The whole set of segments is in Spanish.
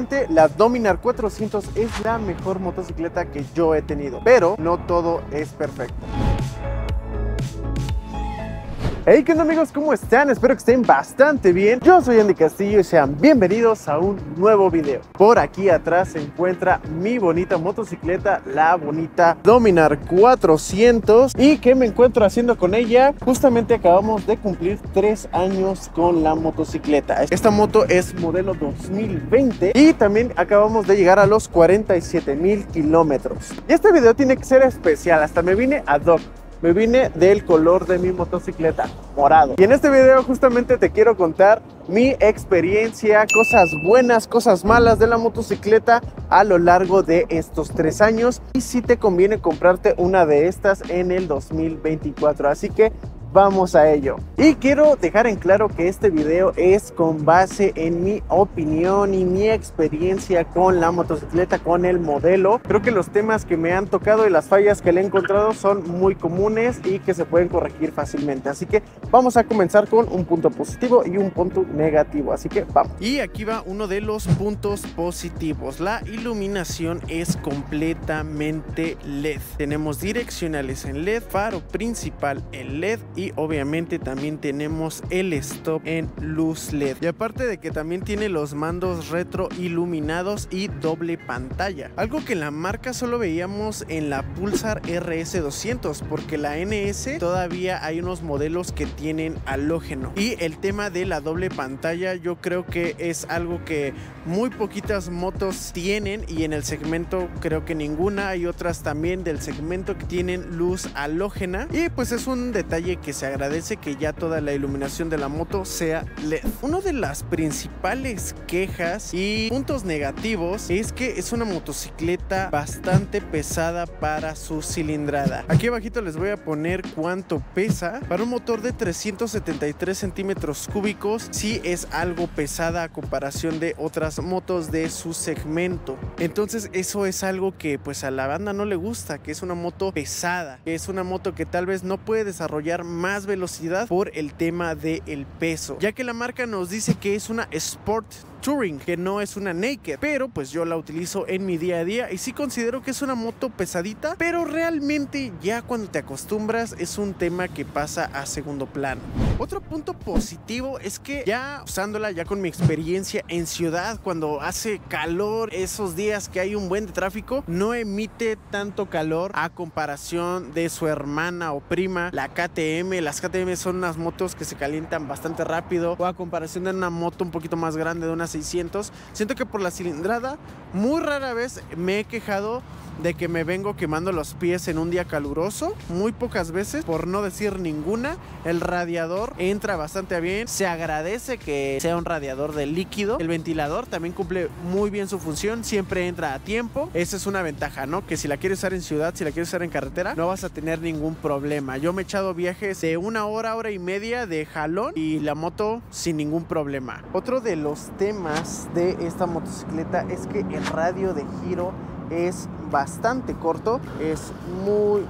Sinceramente, la Dominar 400 es la mejor motocicleta que yo he tenido, pero no todo es perfecto. Hey, ¿qué onda amigos? ¿Cómo están? Espero que estén bastante bien. Yo soy Andy Castillo y sean bienvenidos a un nuevo video. Por aquí atrás se encuentra mi bonita motocicleta, la bonita Dominar 400. ¿Y qué me encuentro haciendo con ella? Justamente acabamos de cumplir 3 años con la motocicleta. Esta moto es modelo 2020 y también acabamos de llegar a los 47,000 kilómetros. Y este video tiene que ser especial, hasta me vine ad hoc. Me vine del color de mi motocicleta, morado. Y en este video justamente te quiero contar mi experiencia, cosas buenas, cosas malas de la motocicleta a lo largo de estos 3 años. Y si te conviene comprarte una de estas en el 2024. Así que vamos a ello. Y quiero dejar en claro que este video es con base en mi opinión y mi experiencia con la motocicleta, con el modelo. Creo que los temas que me han tocado y las fallas que le he encontrado son muy comunes y que se pueden corregir fácilmente. Así que vamos a comenzar con un punto positivo y un punto negativo. Así que vamos. Y aquí va uno de los puntos positivos. La iluminación es completamente LED. Tenemos direccionales en LED, faro principal en LED y obviamente también tenemos el stop en luz LED. Y aparte de que también tiene los mandos retro iluminados y doble pantalla, algo que en la marca solo veíamos en la Pulsar RS200, porque la NS todavía hay unos modelos que tienen halógeno. Y el tema de la doble pantalla yo creo que es algo que muy poquitas motos tienen, y en el segmento creo que ninguna. Hay otras también del segmento que tienen luz halógena, y pues es un detalle que se agradece, que ya toda la iluminación de la moto sea LED. Una de las principales quejas y puntos negativos es que es una motocicleta bastante pesada para su cilindrada. Aquí abajito les voy a poner cuánto pesa. Para un motor de 373 centímetros cúbicos sí es algo pesada a comparación de otras motos de su segmento. Entonces eso es algo que pues a la banda no le gusta, que es una moto pesada, que es una moto que tal vez no puede desarrollar más velocidad por el tema del peso, ya que la marca nos dice que es una Sport Touring, que no es una Naked, pero pues yo la utilizo en mi día a día y sí considero que es una moto pesadita, pero realmente ya cuando te acostumbras es un tema que pasa a segundo plano. Otro punto positivo es que ya usándola, ya con mi experiencia en ciudad, cuando hace calor, esos días que hay un buen de tráfico, no emite tanto calor a comparación de su hermana o prima, la KTM. Las KTM son unas motos que se calientan bastante rápido, o a comparación de una moto un poquito más grande, de una 600, siento que por la cilindrada muy rara vez me he quejado de que me vengo quemando los pies en un día caluroso, muy pocas veces, por no decir ninguna. El radiador entra bastante bien, se agradece que sea un radiador de líquido. El ventilador también cumple muy bien su función, siempre entra a tiempo. Esa es una ventaja, ¿no? Que si la quieres usar en ciudad, si la quieres usar en carretera, no vas a tener ningún problema. Yo me he echado viajes de una hora, hora y media de jalón y la moto sin ningún problema. Otro de los temas de esta motocicleta es que el radio de giro es bastante corto, es muy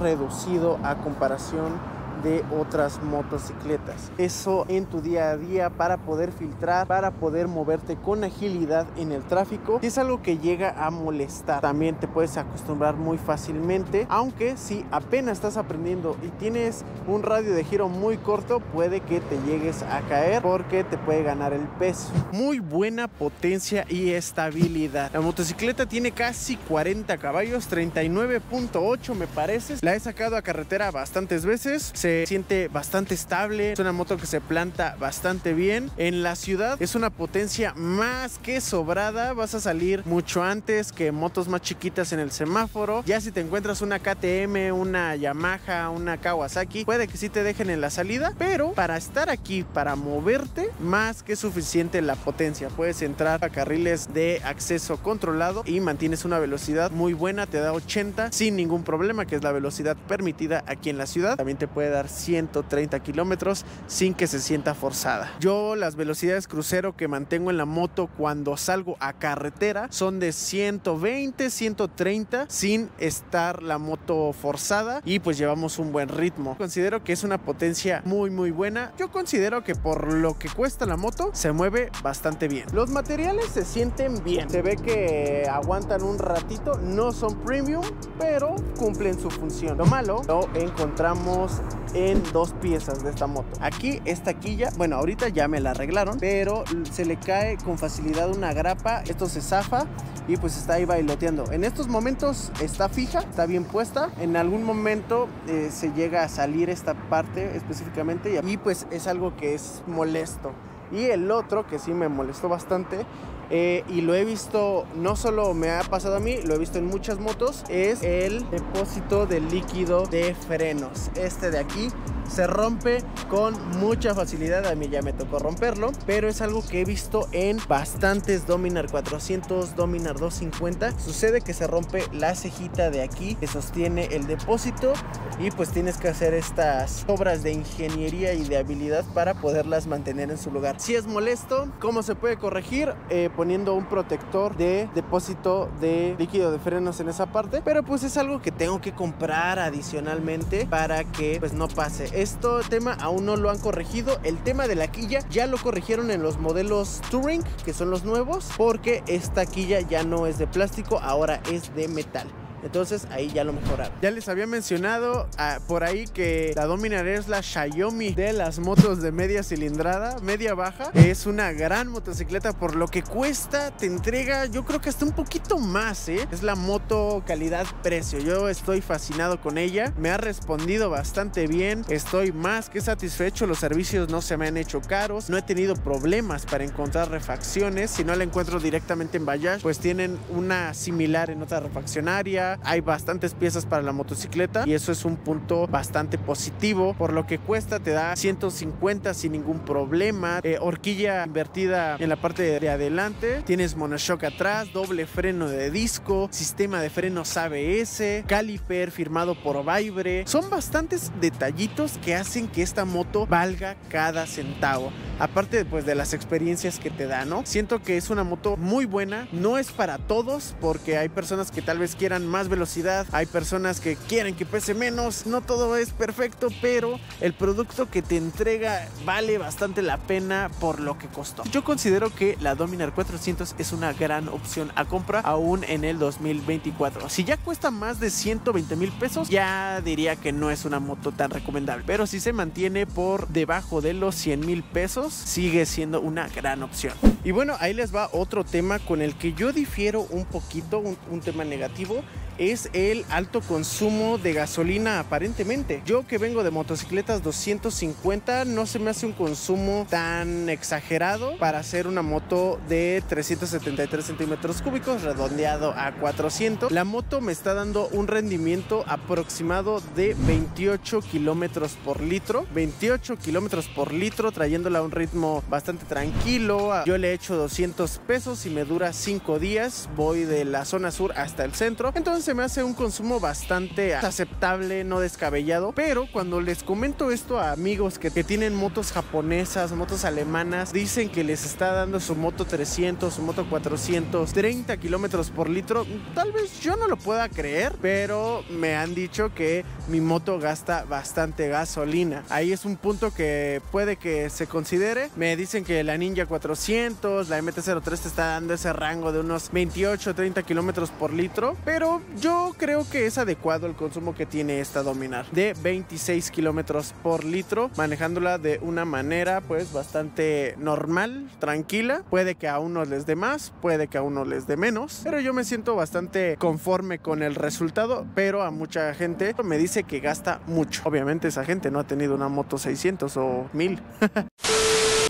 reducido a comparación de otras motocicletas. Eso en tu día a día, para poder filtrar, para poder moverte con agilidad en el tráfico, es algo que llega a molestar. También te puedes acostumbrar muy fácilmente, aunque si apenas estás aprendiendo y tienes un radio de giro muy corto, puede que te llegues a caer porque te puede ganar el peso. Muy buena potencia y estabilidad. La motocicleta tiene casi 40 caballos, 39.8 me parece. La he sacado a carretera bastantes veces. Se siente bastante estable, es una moto que se planta bastante bien. En la ciudad es una potencia más que sobrada, vas a salir mucho antes que motos más chiquitas en el semáforo. Ya si te encuentras una KTM, una Yamaha, una Kawasaki, puede que sí te dejen en la salida, pero para estar aquí, para moverte, más que suficiente la potencia. Puedes entrar a carriles de acceso controlado y mantienes una velocidad muy buena, te da 80 sin ningún problema, que es la velocidad permitida aquí en la ciudad. También te puede dar 130 kilómetros sin que se sienta forzada. Yo las velocidades crucero que mantengo en la moto cuando salgo a carretera son de 120, 130 sin estar la moto forzada, y pues llevamos un buen ritmo. Considero que es una potencia muy buena. Yo considero que por lo que cuesta la moto se mueve bastante bien. Los materiales se sienten bien, se ve que aguantan un ratito, no son premium pero cumplen su función. Lo malo lo encontramos en dos piezas de esta moto. Aquí esta quilla, bueno, ahorita ya me la arreglaron, pero se le cae con facilidad una grapa, esto se zafa y pues está ahí bailoteando. En estos momentos está fija, está bien puesta. En algún momento se llega a salir esta parte específicamente y pues es algo que es molesto. Y el otro que sí me molestó bastante, y lo he visto, no solo me ha pasado a mí, lo he visto en muchas motos, es el depósito de líquido de frenos. Este de aquí se rompe con mucha facilidad, a mí ya me tocó romperlo, pero es algo que he visto en bastantes Dominar 400, Dominar 250. Sucede que se rompe la cejita de aquí que sostiene el depósito y pues tienes que hacer estas obras de ingeniería y de habilidad para poderlas mantener en su lugar. Si es molesto, ¿cómo se puede corregir? Poniendo un protector de depósito de líquido de frenos en esa parte, pero pues es algo que tengo que comprar adicionalmente para que pues no pase. Este tema aún no lo han corregido. El tema de la quilla ya lo corrigieron en los modelos Touring, que son los nuevos, porque esta quilla ya no es de plástico, ahora es de metal. Entonces ahí ya lo mejoraron. Ya les había mencionado por ahí que la Dominar es la Xiaomi de las motos de media cilindrada, media baja. Es una gran motocicleta, por lo que cuesta te entrega, yo creo que hasta un poquito más, ¿eh? Es la moto calidad-precio. Yo estoy fascinado con ella, me ha respondido bastante bien, estoy más que satisfecho. Los servicios no se me han hecho caros, no he tenido problemas para encontrar refacciones. Si no la encuentro directamente en Bajaj, pues tienen una similar en otra refaccionaria. Hay bastantes piezas para la motocicleta y eso es un punto bastante positivo. Por lo que cuesta te da 150 sin ningún problema, horquilla invertida en la parte de adelante, tienes monoshock atrás, doble freno de disco, sistema de frenos ABS, caliper firmado por Vibre. Son bastantes detallitos que hacen que esta moto valga cada centavo, aparte pues de las experiencias que te da, ¿no? Siento que es una moto muy buena. No es para todos, porque hay personas que tal vez quieran más velocidad, hay personas que quieren que pese menos, no todo es perfecto, pero el producto que te entrega vale bastante la pena por lo que costó. Yo considero que la Dominar 400 es una gran opción a compra aún en el 2024. Si ya cuesta más de 120,000 pesos, ya diría que no es una moto tan recomendable, pero si se mantiene por debajo de los 100,000 pesos, sigue siendo una gran opción. Y bueno, ahí les va otro tema con el que yo difiero un poquito, un tema negativo. Es el alto consumo de gasolina aparentemente. Yo que vengo de motocicletas 250 no se me hace un consumo tan exagerado para hacer una moto de 373 centímetros cúbicos, redondeado a 400. La moto me está dando un rendimiento aproximado de 28 kilómetros por litro, 28 kilómetros por litro, trayéndola a un ritmo bastante tranquilo. Yo le echo 200 pesos y me dura 5 días, voy de la zona sur hasta el centro. Entonces se me hace un consumo bastante aceptable, no descabellado. Pero cuando les comento esto a amigos que tienen motos japonesas, motos alemanas, dicen que les está dando su moto 300, su moto 400, 30 kilómetros por litro. Tal vez yo no lo pueda creer, pero me han dicho que mi moto gasta bastante gasolina. Ahí es un punto que puede que se considere. Me dicen que la Ninja 400, la MT-03 te está dando ese rango de unos 28 o 30 kilómetros por litro, pero yo creo que es adecuado el consumo que tiene esta Dominar de 26 kilómetros por litro, manejándola de una manera pues bastante normal, tranquila. Puede que a unos les dé más, puede que a unos les dé menos, pero yo me siento bastante conforme con el resultado. Pero a mucha gente me dice que gasta mucho. Obviamente esa gente no ha tenido una moto 600 o 1000.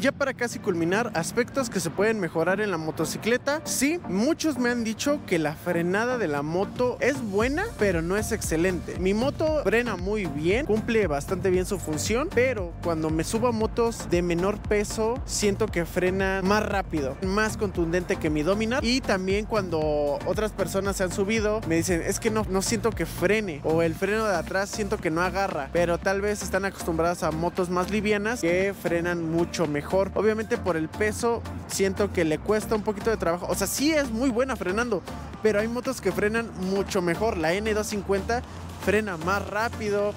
Ya para casi culminar, aspectos que se pueden mejorar en la motocicleta. Sí, muchos me han dicho que la frenada de la moto es buena, pero no es excelente. Mi moto frena muy bien, cumple bastante bien su función, pero cuando me subo a motos de menor peso, siento que frena más rápido, más contundente que mi Dominar. Y también cuando otras personas se han subido, me dicen, es que no siento que frene, o el freno de atrás siento que no agarra, pero tal vez están acostumbradas a motos más livianas que frenan mucho mejor. Obviamente por el peso siento que le cuesta un poquito de trabajo, o sea, sí es muy buena frenando, pero hay motos que frenan mucho mejor. La N250 frena más rápido.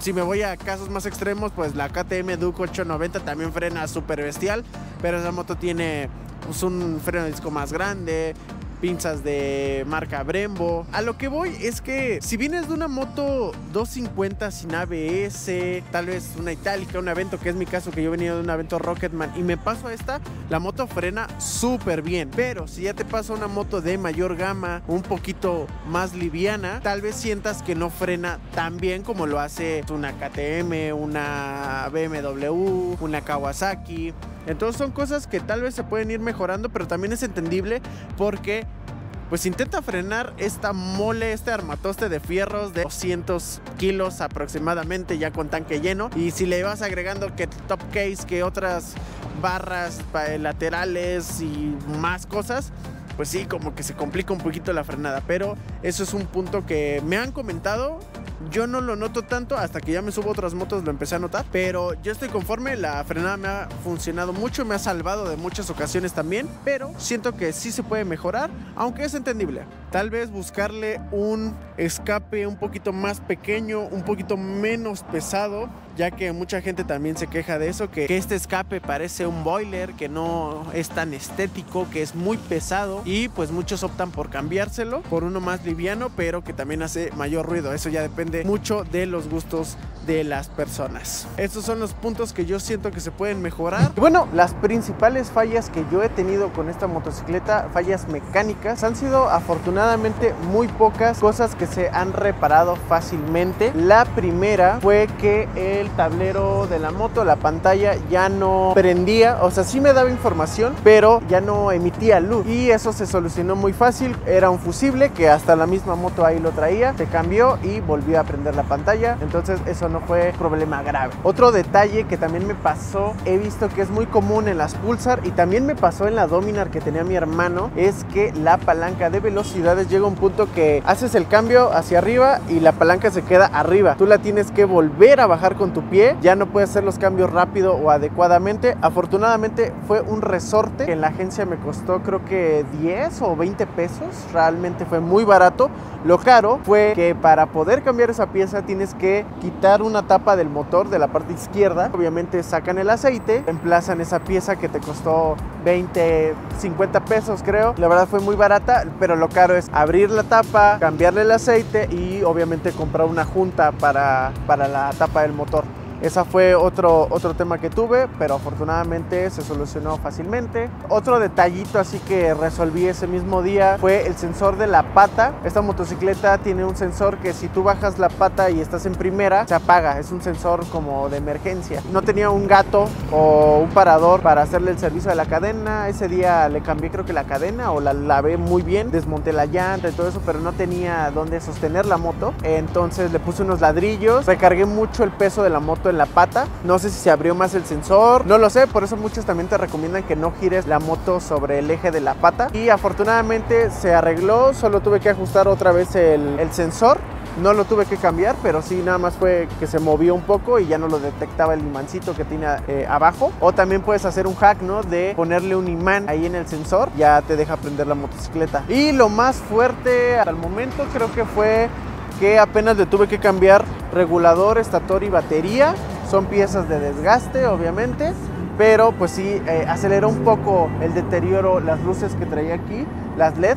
Si me voy a casos más extremos, pues la KTM Duke 890 también frena súper bestial, pero esa moto tiene pues un freno de disco más grande, pinzas de marca Brembo. A lo que voy es que si vienes de una moto 250 sin ABS, tal vez una itálica, un Avento, que es mi caso, que yo he venido de un Avento Rocketman y me paso a esta, la moto frena súper bien. Pero si ya te pasa una moto de mayor gama, un poquito más liviana, tal vez sientas que no frena tan bien como lo hace una KTM, una BMW, una Kawasaki. Entonces son cosas que tal vez se pueden ir mejorando, pero también es entendible porque pues intenta frenar esta mole, este armatoste de fierros de 200 kilos aproximadamente, ya con tanque lleno. Y si le vas agregando que top case, que otras barras laterales y más cosas, pues sí, como que se complica un poquito la frenada. Pero eso es un punto que me han comentado. Yo no lo noto tanto, hasta que ya me subo a otras motos lo empecé a notar, pero yo estoy conforme. La frenada me ha funcionado mucho, me ha salvado de muchas ocasiones también, pero siento que sí se puede mejorar, aunque es entendible. Tal vez buscarle un escape un poquito más pequeño, un poquito menos pesado, ya que mucha gente también se queja de eso, que este escape parece un boiler, que no es tan estético, que es muy pesado, y pues muchos optan por cambiárselo por uno más liviano, pero que también hace mayor ruido. Eso ya depende mucho de los gustos de las personas. Estos son los puntos que yo siento que se pueden mejorar. Y bueno, las principales fallas que yo he tenido con esta motocicleta, fallas mecánicas, han sido afortunadamente muy pocas, cosas que se han reparado fácilmente. La primera fue que el tablero de la moto, la pantalla, ya no prendía, o sea, sí me daba información, pero ya no emitía luz, y eso se solucionó muy fácil. Era un fusible que hasta la misma moto ahí lo traía, se cambió y volvió a prender la pantalla, entonces eso no fue problema grave. Otro detalle que también me pasó, he visto que es muy común en las Pulsar y también me pasó en la Dominar que tenía mi hermano, es que la palanca de velocidades llega a un punto que haces el cambio hacia arriba y la palanca se queda arriba. Tú la tienes que volver a bajar con tu pie, ya no puedes hacer los cambios rápido o adecuadamente. Afortunadamente fue un resorte que en la agencia me costó creo que 10 o 20 pesos, realmente fue muy barato. Lo caro fue que para poder cambiar esa pieza tienes que quitar una tapa del motor de la parte izquierda, obviamente sacan el aceite, reemplazan esa pieza que te costó 20, 50 pesos creo. La verdad fue muy barata, pero lo caro es abrir la tapa, cambiarle el aceite y obviamente comprar una junta para la tapa del motor. Esa fue otro tema que tuve, pero afortunadamente se solucionó fácilmente. Otro detallito así que resolví ese mismo día fue el sensor de la pata. Esta motocicleta tiene un sensor que si tú bajas la pata y estás en primera, se apaga. Es un sensor como de emergencia. No tenía un gato o un parador para hacerle el servicio de la cadena. Ese día le cambié creo que la cadena o la lavé muy bien. Desmonté la llanta y todo eso, pero no tenía dónde sostener la moto. Entonces le puse unos ladrillos. Recargué mucho el peso de la moto en la pata, no sé si se abrió más el sensor, no lo sé, por eso muchos también te recomiendan que no gires la moto sobre el eje de la pata, y afortunadamente se arregló. Solo tuve que ajustar otra vez el sensor, no lo tuve que cambiar, pero sí, nada más fue que se movió un poco y ya no lo detectaba el imancito que tiene abajo. O también puedes hacer un hack, ¿no?, de ponerle un imán ahí en el sensor, ya te deja prender la motocicleta. Y lo más fuerte al momento creo que fue que apenas le tuve que cambiar regulador, estator y batería. Son piezas de desgaste obviamente, pero pues sí, aceleró un poco el deterioro las luces que traía aquí, las LED.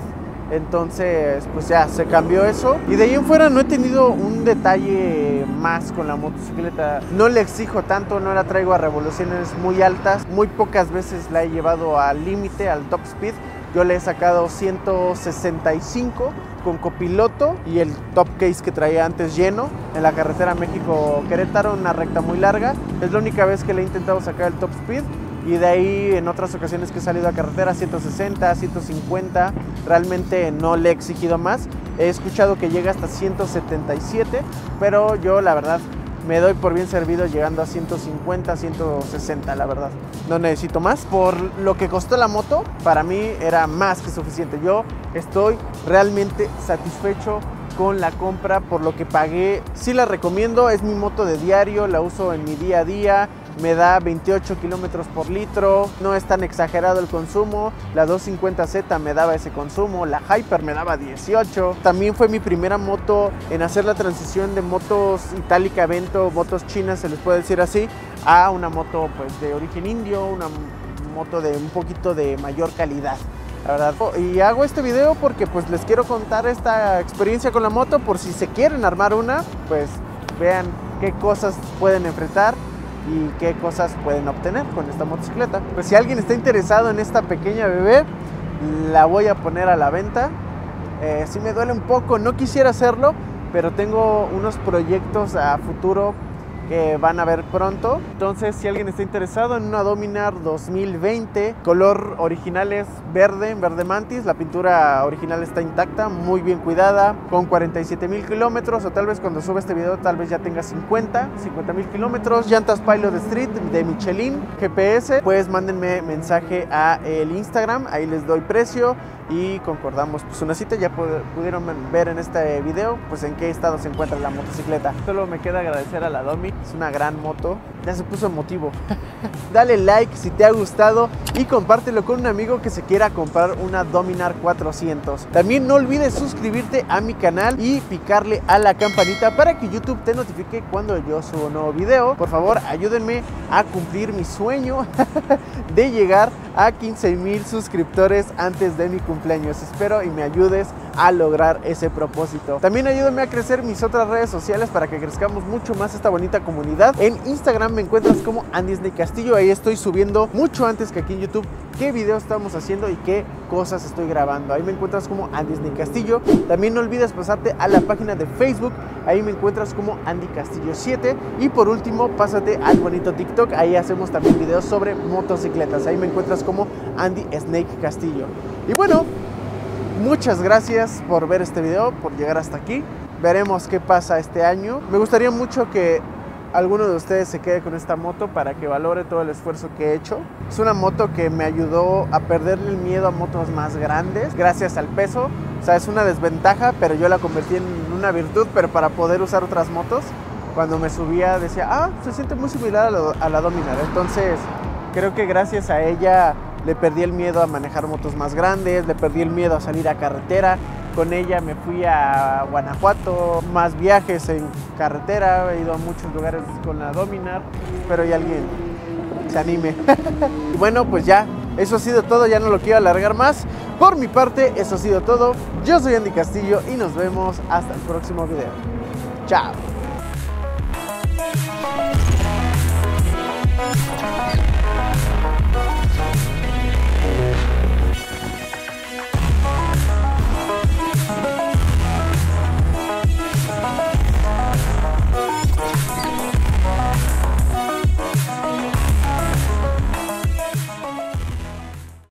Entonces pues ya se cambió eso, y de ahí en fuera no he tenido un detalle más con la motocicleta. No le exijo tanto, no la traigo a revoluciones muy altas, muy pocas veces la he llevado al límite, al top speed. Yo le he sacado 165 con copiloto y el top case que traía antes lleno en la carretera México-Querétaro, una recta muy larga. Es la única vez que le he intentado sacar el top speed. y de ahí en otras ocasiones que he salido a carretera 160, 150, realmente no le he exigido más. He escuchado que llega hasta 177, pero yo la verdad me doy por bien servido llegando a 150, 160, la verdad. No necesito más. Por lo que costó la moto, para mí era más que suficiente. Yo estoy realmente satisfecho con la compra, por lo que pagué. Sí la recomiendo, es mi moto de diario, la uso en mi día a día. Me da 28 kilómetros por litro, no es tan exagerado el consumo. La 250z me daba ese consumo, la Hyper me daba 18. También fue mi primera moto en hacer la transición de motos itálica Avento, motos chinas, se les puede decir así, a una moto pues de origen indio, una moto de un poquito de mayor calidad, la verdad. Y hago este video porque pues les quiero contar esta experiencia con la moto, por si se quieren armar una, pues vean qué cosas pueden enfrentar y qué cosas pueden obtener con esta motocicleta. Pues si alguien está interesado en esta pequeña bebé, la voy a poner a la venta. Sí me duele un poco, no quisiera hacerlo, pero tengo unos proyectos a futuro que van a ver pronto. Entonces si alguien está interesado en una Dominar 2020, color original es verde, verde mantis, la pintura original está intacta, muy bien cuidada, con 47,000 kilómetros, o tal vez cuando suba este video tal vez ya tenga 50,000 kilómetros, llantas Pilot Street de Michelin, GPS, pues mándenme mensaje a el Instagram, ahí les doy precio y concordamos pues una cita. Ya pudieron ver en este video pues en qué estado se encuentra la motocicleta. Solo me queda agradecer a la Domi, es una gran moto, ya se puso emotivo. Dale like si te ha gustado y compártelo con un amigo que se quiera comprar una Dominar 400. También no olvides suscribirte a mi canal y picarle a la campanita para que YouTube te notifique cuando yo subo un nuevo video. Por favor, ayúdenme a cumplir mi sueño de llegar a 15,000 suscriptores antes de mi cumpleaños. Espero y me ayudes a lograr ese propósito. También ayúdame a crecer mis otras redes sociales para que crezcamos mucho más esta bonita comunidad. En Instagram me encuentras como Andy Castillo, ahí estoy subiendo mucho antes que aquí en YouTube qué videos estamos haciendo y qué cosas estoy grabando. Ahí me encuentras como Andy Castillo. También no olvides pasarte a la página de Facebook, ahí me encuentras como Andy Castillo 7. Y por último, pásate al bonito TikTok, ahí hacemos también videos sobre motocicletas, ahí me encuentras como Andy Snake Castillo. Y bueno, muchas gracias por ver este video, por llegar hasta aquí. Veremos qué pasa este año. Me gustaría mucho que alguno de ustedes se quede con esta moto para que valore todo el esfuerzo que he hecho. Es una moto que me ayudó a perderle el miedo a motos más grandes gracias al peso. O sea, es una desventaja, pero yo la convertí en una virtud, pero para poder usar otras motos. Cuando me subía decía, se siente muy similar a la Dominar. Entonces, creo que gracias a ella le perdí el miedo a manejar motos más grandes, le perdí el miedo a salir a carretera. Con ella me fui a Guanajuato, más viajes en carretera, he ido a muchos lugares con la Dominar, espero y alguien se anime. Y bueno, pues ya, eso ha sido todo, ya no lo quiero alargar más. Por mi parte, eso ha sido todo. Yo soy Andy Castillo y nos vemos hasta el próximo video. Chao.